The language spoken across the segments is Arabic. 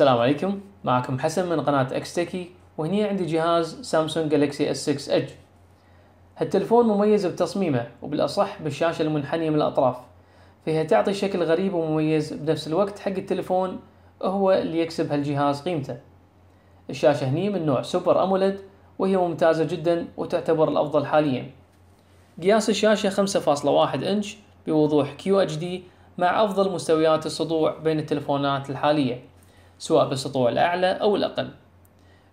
السلام عليكم، معكم حسن من قناة اكستيكي، وهني عندي جهاز سامسونج جالاكسي اس 6 ايدج. هالتلفون مميز بتصميمه، وبالأصح بالشاشة المنحنية من الأطراف، فهي تعطي شكل غريب ومميز بنفس الوقت حق التلفون هو اللي يكسب هالجهاز قيمته. الشاشة هني من نوع سوبر امولد، وهي ممتازة جدا وتعتبر الأفضل حاليا. قياس الشاشة 5.1 انش بوضوح QHD مع أفضل مستويات السطوع بين التلفونات الحالية، سواء بالسطوع الأعلى أو الأقل.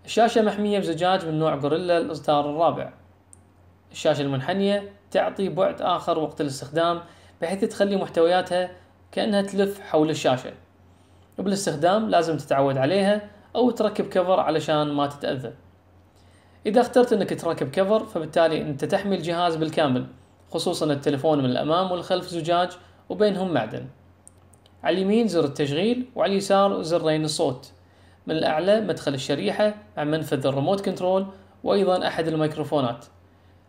الشاشة محمية بزجاج من نوع جوريلا الإصدار الرابع. الشاشة المنحنية تعطي بعد آخر وقت الاستخدام، بحيث تخلي محتوياتها كأنها تلف حول الشاشة. وبالاستخدام لازم تتعود عليها أو تركب كفر علشان ما تتأذى. إذا اخترت أنك تركب كفر، فبالتالي أنت تحمي الجهاز بالكامل، خصوصا التلفون من الأمام والخلف زجاج وبينهم معدن. على اليمين زر التشغيل، وعلى اليسار زرين الصوت. من الأعلى مدخل الشريحة مع منفذ الريموت كنترول، وأيضا أحد الميكروفونات.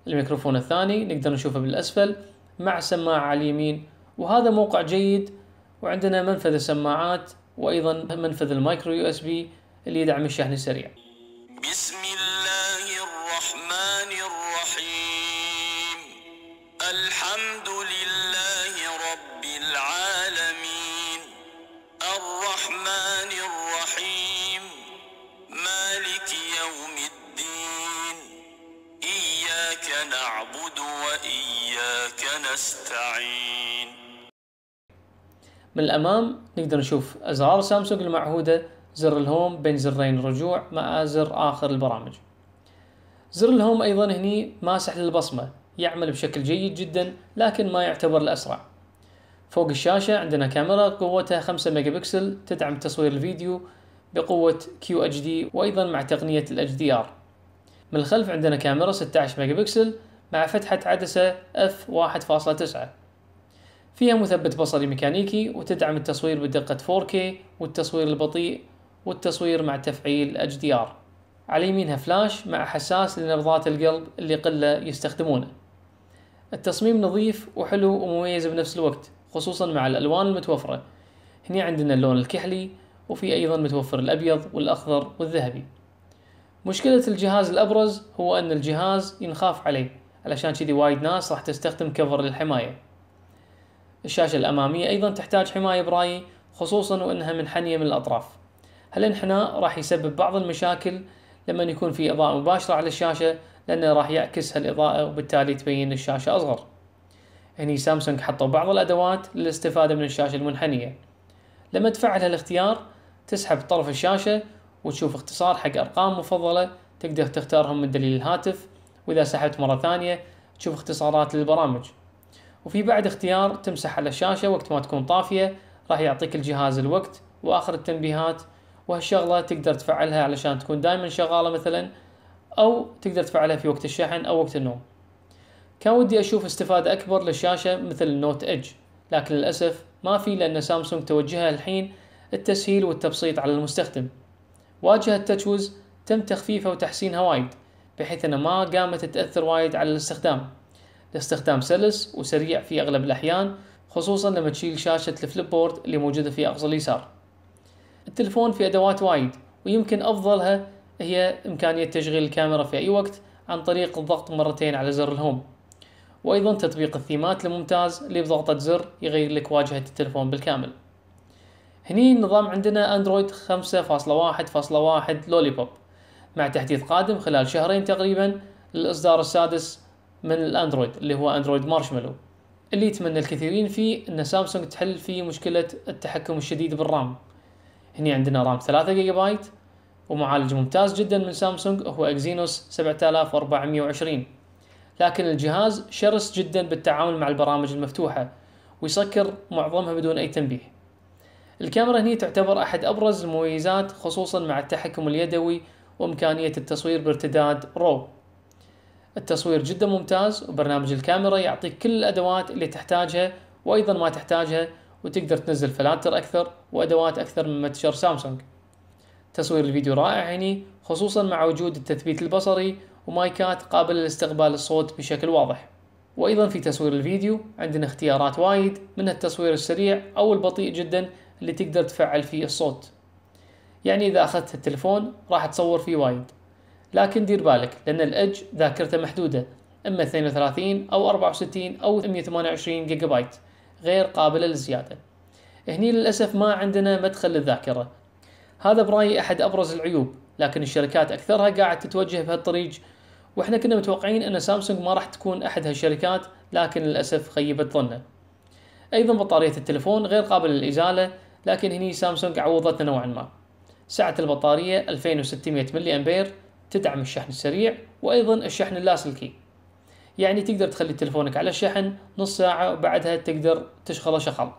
الميكروفون الثاني نقدر نشوفه بالأسفل مع سماعة على اليمين، وهذا موقع جيد. وعندنا منفذ السماعات، وأيضا منفذ المايكرو USB اللي يدعم الشحن السريع. بسم الله الرحمن الرحيم، الحمد لله رب العالمين، الرحمن الرحيم، مالك يوم الدين، إياك نعبد وإياك نستعين. من الأمام نقدر نشوف أزرار سامسونج المعهودة، زر الهوم بين زرين الرجوع مع زر آخر البرامج. زر الهوم أيضا هني ماسح للبصمة، يعمل بشكل جيد جدا لكن ما يعتبر الأسرع. فوق الشاشة عندنا كاميرا قوتها 5 ميجا بكسل، تدعم تصوير الفيديو بقوة QHD وأيضا مع تقنية HDR. من الخلف عندنا كاميرا 16 ميجا بكسل مع فتحة عدسة f1.9، فيها مثبت بصري ميكانيكي، وتدعم التصوير بدقة 4K والتصوير البطيء والتصوير مع تفعيل HDR. على يمينها فلاش مع حساس لنبضات القلب اللي قلة يستخدمونه. التصميم نظيف وحلو ومميز بنفس الوقت، خصوصا مع الألوان المتوفرة. هنا عندنا اللون الكحلي، وفي أيضا متوفر الأبيض والأخضر والذهبي. مشكلة الجهاز الأبرز هو أن الجهاز ينخاف عليه، علشان كذي وايد ناس راح تستخدم كفر للحماية. الشاشة الأمامية أيضا تحتاج حماية برأيي، خصوصا وأنها منحنية من الأطراف. هالانحناء راح يسبب بعض المشاكل لما يكون في إضاءة مباشرة على الشاشة، لأنه راح يعكس هالإضاءة وبالتالي تبين الشاشة أصغر. هني سامسونج حطوا بعض الأدوات للاستفادة من الشاشة المنحنية. لما تفعل هالاختيار تسحب طرف الشاشة وتشوف اختصار حق أرقام مفضلة تقدر تختارهم من دليل الهاتف، وإذا سحبت مرة ثانية تشوف اختصارات للبرامج. وفي بعد اختيار تمسح على الشاشة وقت ما تكون طافية، راح يعطيك الجهاز الوقت وآخر التنبيهات. وهالشغلة تقدر تفعلها علشان تكون دائما شغالة مثلا، أو تقدر تفعلها في وقت الشحن أو وقت النوم. كان ودي أشوف استفادة أكبر للشاشة مثل النوت إيدج، لكن للأسف ما في، لأن سامسونج توجهها الحين التسهيل والتبسيط على المستخدم. واجهة تاتشوز تم تخفيفها وتحسينها وايد، بحيث أنها ما قامت تتأثر وايد على الاستخدام سلس وسريع في أغلب الأحيان، خصوصا لما تشيل شاشة الفليب بورد اللي موجودة في أقصى اليسار. التلفون فيه أدوات وايد، ويمكن أفضلها هي إمكانية تشغيل الكاميرا في أي وقت عن طريق الضغط مرتين على زر الهوم، وأيضا تطبيق الثيمات الممتاز اللي بضغطة زر يغير لك واجهة التلفون بالكامل. هني النظام عندنا أندرويد 5.1.1 لولي بوب، مع تحديث قادم خلال شهرين تقريبا للإصدار السادس من الأندرويد اللي هو أندرويد مارشميلو، اللي يتمنى الكثيرين فيه أن سامسونج تحل فيه مشكلة التحكم الشديد بالرام. هني عندنا رام 3 جيجا بايت، ومعالج ممتاز جدا من سامسونج هو اكزينوس 7420، لكن الجهاز شرس جدا بالتعامل مع البرامج المفتوحة، ويسكر معظمها بدون أي تنبيه. الكاميرا هني تعتبر أحد أبرز المميزات، خصوصا مع التحكم اليدوي وإمكانية التصوير بارتداد رو. التصوير جدا ممتاز، وبرنامج الكاميرا يعطيك كل الأدوات اللي تحتاجها وأيضا ما تحتاجها، وتقدر تنزل فلاتر أكثر وأدوات أكثر من متجر سامسونج. تصوير الفيديو رائع هني، خصوصا مع وجود التثبيت البصري ومايكات قابلة لاستقبال الصوت بشكل واضح. وأيضا في تصوير الفيديو عندنا اختيارات وايد، منها التصوير السريع أو البطيء جدا اللي تقدر تفعل فيه الصوت. يعني إذا أخذت التلفون راح تصور فيه وايد، لكن دير بالك لأن الإدج ذاكرته محدودة، إما 32 أو 64 أو 128 جيجا بايت، غير قابلة للزيادة. هني للأسف ما عندنا مدخل للذاكرة، هذا برأيي أحد أبرز العيوب، لكن الشركات أكثرها قاعد تتوجه بهالطريق، وإحنا كنا متوقعين أن سامسونج ما راح تكون أحد هالشركات، لكن للأسف خيبت ظننا. أيضا بطارية التلفون غير قابلة للإزالة، لكن هني سامسونج عوضتنا نوعا ما. سعة البطارية 2600 ملي أمبير، تدعم الشحن السريع وأيضا الشحن اللاسلكي، يعني تقدر تخلي تلفونك على الشحن نص ساعة وبعدها تقدر تشغله شغل.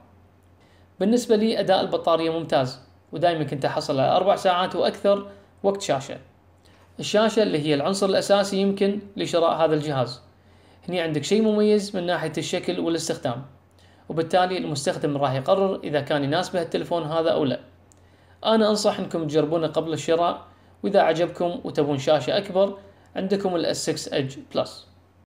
بالنسبة لي أداء البطارية ممتاز، ودائما كنت أحصل على 4 ساعات وأكثر وقت شاشة. الشاشة اللي هي العنصر الأساسي يمكن لشراء هذا الجهاز، هني عندك شيء مميز من ناحية الشكل والاستخدام، وبالتالي المستخدم راح يقرر إذا كان يناسبه التلفون هذا أو لا. أنا أنصح أنكم تجربونه قبل الشراء، وإذا عجبكم وتبون شاشة أكبر عندكم الاس 6 ايدج بلس.